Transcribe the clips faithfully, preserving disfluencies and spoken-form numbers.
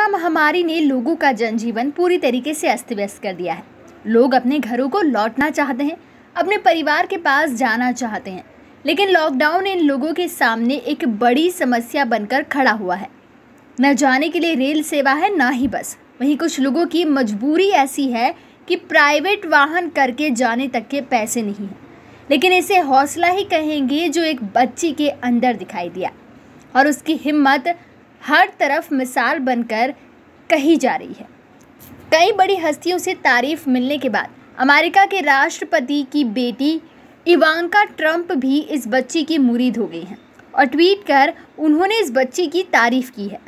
Corona महामारी ने लोगों का जनजीवन पूरी तरीके से अस्त व्यस्त कर दिया है। लोग अपने घरों को लौटना चाहते हैं, अपने परिवार के पास जाना चाहते हैं, लेकिन लॉकडाउन इन लोगों के सामने एक बड़ी समस्या बनकर खड़ा हुआ है। न जाने के लिए रेल सेवा है, ना ही बस। वहीं कुछ लोगों की मजबूरी ऐसी है कि प्राइवेट वाहन करके जाने तक के पैसे नहीं हैं, लेकिन इसे हौसला ही कहेंगे जो एक बच्ची के अंदर दिखाई दिया और उसकी हिम्मत हर तरफ मिसाल बनकर कही जा रही है। कई बड़ी हस्तियों से तारीफ मिलने के बाद अमेरिका के राष्ट्रपति की बेटी इवांका ट्रंप भी इस बच्ची की मुरीद हो गई हैं और ट्वीट कर उन्होंने इस बच्ची की तारीफ की है।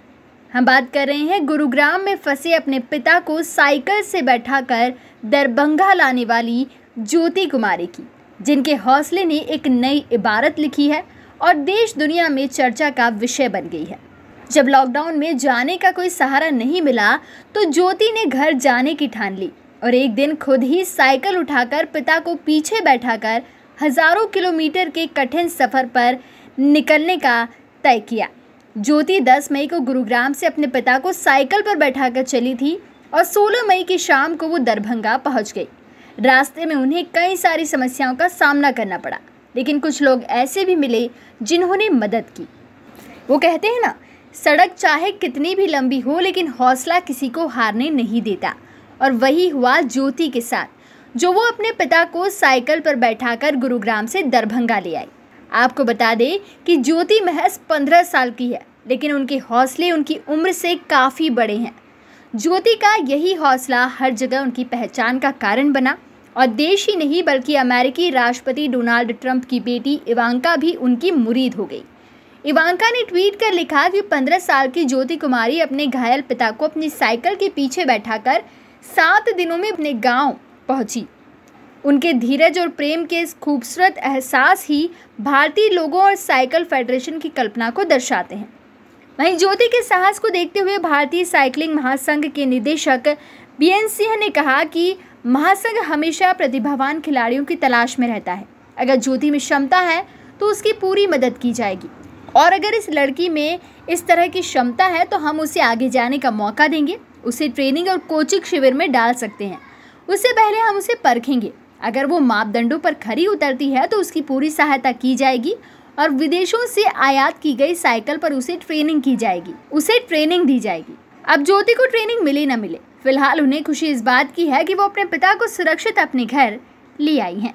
हम बात कर रहे हैं गुरुग्राम में फंसे अपने पिता को साइकिल से बैठाकर दरभंगा लाने वाली ज्योति कुमारी की, जिनके हौसले ने एक नई इबारत लिखी है और देश दुनिया में चर्चा का विषय बन गई है। जब लॉकडाउन में जाने का कोई सहारा नहीं मिला तो ज्योति ने घर जाने की ठान ली और एक दिन खुद ही साइकिल उठाकर पिता को पीछे बैठाकर हज़ारों किलोमीटर के कठिन सफ़र पर निकलने का तय किया। ज्योति दस मई को गुरुग्राम से अपने पिता को साइकिल पर बैठाकर चली थी और सोलह मई की शाम को वो दरभंगा पहुंच गई। रास्ते में उन्हें कई सारी समस्याओं का सामना करना पड़ा, लेकिन कुछ लोग ऐसे भी मिले जिन्होंने मदद की। वो कहते हैं ना, सड़क चाहे कितनी भी लंबी हो लेकिन हौसला किसी को हारने नहीं देता, और वही हुआ ज्योति के साथ, जो वो अपने पिता को साइकिल पर बैठाकर गुरुग्राम से दरभंगा ले आई। आपको बता दें कि ज्योति महज पंद्रह साल की है, लेकिन उनके हौसले उनकी उम्र से काफ़ी बड़े हैं। ज्योति का यही हौसला हर जगह उनकी पहचान का कारण बना और देश ही नहीं बल्कि अमेरिकी राष्ट्रपति डोनाल्ड ट्रंप की बेटी इवांका भी उनकी मुरीद हो गई। इवांका ने ट्वीट कर लिखा कि पंद्रह साल की ज्योति कुमारी अपने घायल पिता को अपनी साइकिल के पीछे बैठाकर सात दिनों में अपने गांव पहुंची। उनके धीरज और प्रेम के इस खूबसूरत एहसास ही भारतीय लोगों और साइकिल फेडरेशन की कल्पना को दर्शाते हैं। वहीं ज्योति के साहस को देखते हुए भारतीय साइकिलिंग महासंघ के निदेशक बी एन सिंह ने कहा कि महासंघ हमेशा प्रतिभावान खिलाड़ियों की तलाश में रहता है। अगर ज्योति में क्षमता है तो उसकी पूरी मदद की जाएगी, और अगर इस लड़की में इस तरह की क्षमता है तो हम उसे आगे जाने का मौका देंगे, उसे ट्रेनिंग और कोचिंग शिविर में डाल सकते हैं। उससे पहले हम उसे परखेंगे, अगर वो मापदंडों पर खरी उतरती है तो उसकी पूरी सहायता की जाएगी और विदेशों से आयात की गई साइकिल पर उसे ट्रेनिंग की जाएगी उसे ट्रेनिंग दी जाएगी। अब ज्योति को ट्रेनिंग मिले ना मिले, फिलहाल उन्हें खुशी इस बात की है कि वो अपने पिता को सुरक्षित अपने घर ले आई हैं।